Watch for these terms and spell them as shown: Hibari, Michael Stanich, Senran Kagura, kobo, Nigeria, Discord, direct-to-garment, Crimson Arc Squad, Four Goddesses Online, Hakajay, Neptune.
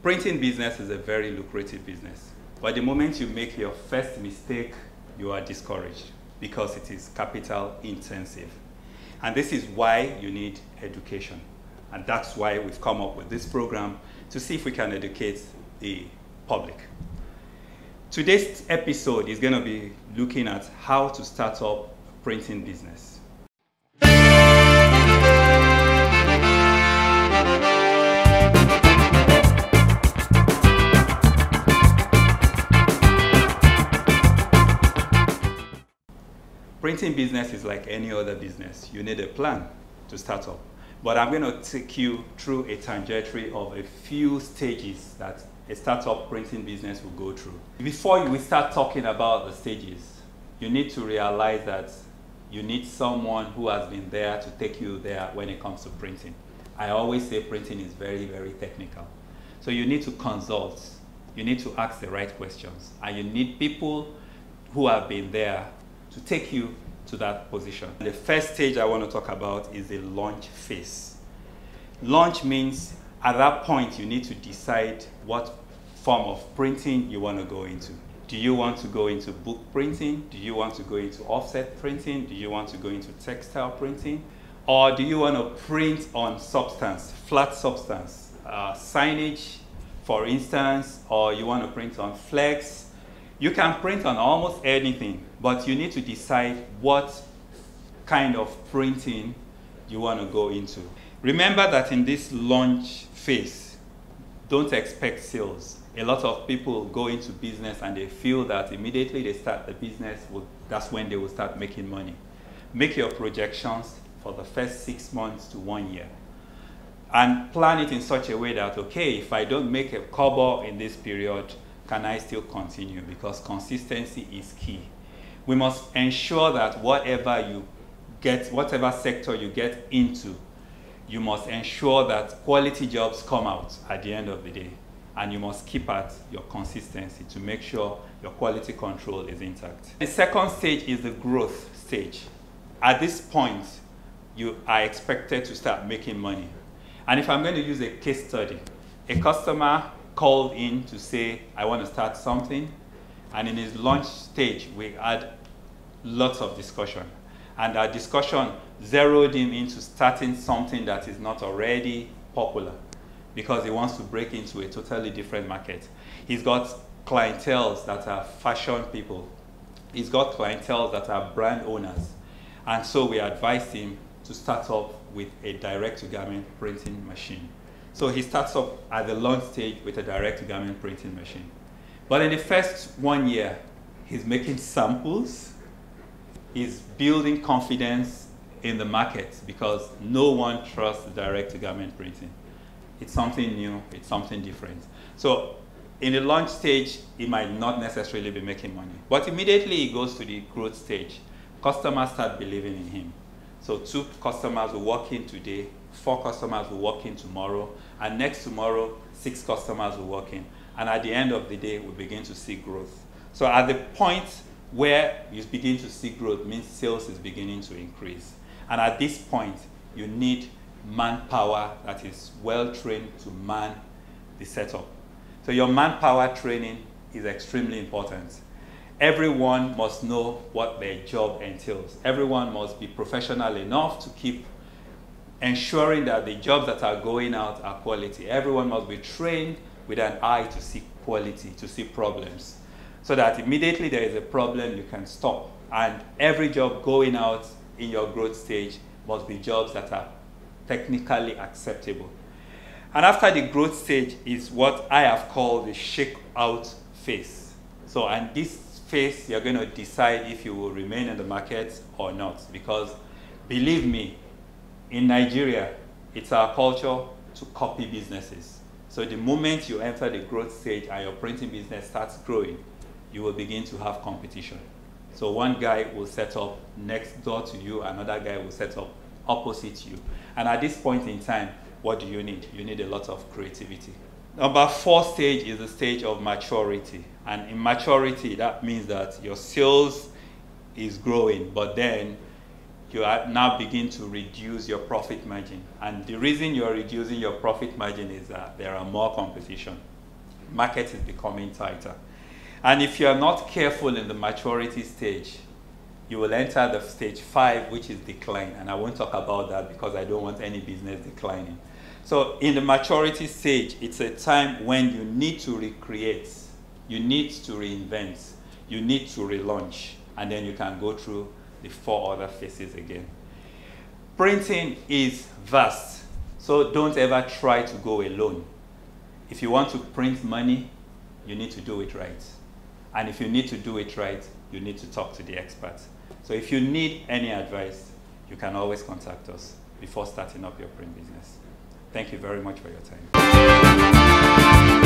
Printing business is a very lucrative business, but the moment you make your first mistake, you are discouraged because it is capital intensive. And this is why you need education. And that's why we've come up with this program to see if we can educate the public. Today's episode is going to be looking at how to start up a printing business. Printing business is like any other business. You need a plan to start up. But I'm going to take you through a trajectory of a few stages that a startup printing business will go through. Before we start talking about the stages, you need to realize that you need someone who has been there to take you there when it comes to printing. I always say printing is very, very technical. So you need to consult, you need to ask the right questions, and you need people who have been there to take you to that position. The first stage I want to talk about is the launch phase. Launch means at that point you need to decide what form of printing you want to go into. Do you want to go into book printing? Do you want to go into offset printing? Do you want to go into textile printing? Or do you want to print on substance, flat substance, signage, for instance, or you want to print on flex? You can print on almost anything, but you need to decide what kind of printing you want to go into. Remember that in this launch phase, don't expect sales. A lot of people go into business and they feel that immediately they start the business, that's when they will start making money. Make your projections for the first 6 months to 1 year. And plan it in such a way that, okay, if I don't make a kobo in this period, can I still continue? Because consistency is key. We must ensure that whatever sector you get into, you must ensure that quality jobs come out at the end of the day. And you must keep at your consistency to make sure your quality control is intact. The second stage is the growth stage. At this point, you are expected to start making money. And if I'm going to use a case study, a customer called in to say, I want to start something. And in his launch stage, we had lots of discussion. And our discussion zeroed him into starting something that is not already popular because he wants to break into a totally different market. He's got clientele that are fashion people. He's got clientele that are brand owners. And so we advised him to start up with a direct-to-garment printing machine. So he starts up at the launch stage with a direct-to-garment printing machine. But in the first 1 year, he's making samples, he's building confidence in the market because no one trusts direct-to-garment printing. It's something new, it's something different. So in the launch stage, he might not necessarily be making money. But immediately he goes to the growth stage. Customers start believing in him. So 2 customers will walk in today, 4 customers will walk in tomorrow, and next tomorrow, 6 customers will walk in. And at the end of the day, we begin to see growth. So at the point where you begin to see growth means sales is beginning to increase. And at this point, you need manpower that is well-trained to man the setup. So your manpower training is extremely important. Everyone must know what their job entails. Everyone must be professional enough to keep ensuring that the jobs that are going out are quality. Everyone must be trained with an eye to see quality, to see problems, so that immediately there is a problem, you can stop. And every job going out in your growth stage must be jobs that are technically acceptable. And after the growth stage is what I have called the shakeout phase. So in this phase, you're going to decide if you will remain in the market or not, because believe me, in Nigeria, it's our culture to copy businesses. So the moment you enter the growth stage and your printing business starts growing, you will begin to have competition. So one guy will set up next door to you, another guy will set up opposite you. And at this point in time, what do you need? You need a lot of creativity. Number 4 stage is the stage of maturity. And in maturity, that means that your sales is growing, but then you are now begin to reduce your profit margin. And the reason you are reducing your profit margin is that there are more competition. Market is becoming tighter. And if you are not careful in the maturity stage, you will enter the stage 5, which is decline. And I won't talk about that because I don't want any business declining. So in the maturity stage, it's a time when you need to recreate, you need to reinvent, you need to relaunch, and then you can go through the 4 other phases again. Printing is vast, so don't ever try to go alone. If you want to print money, you need to do it right. And if you need to do it right, you need to talk to the experts. So if you need any advice, you can always contact us before starting up your print business. Thank you very much for your time.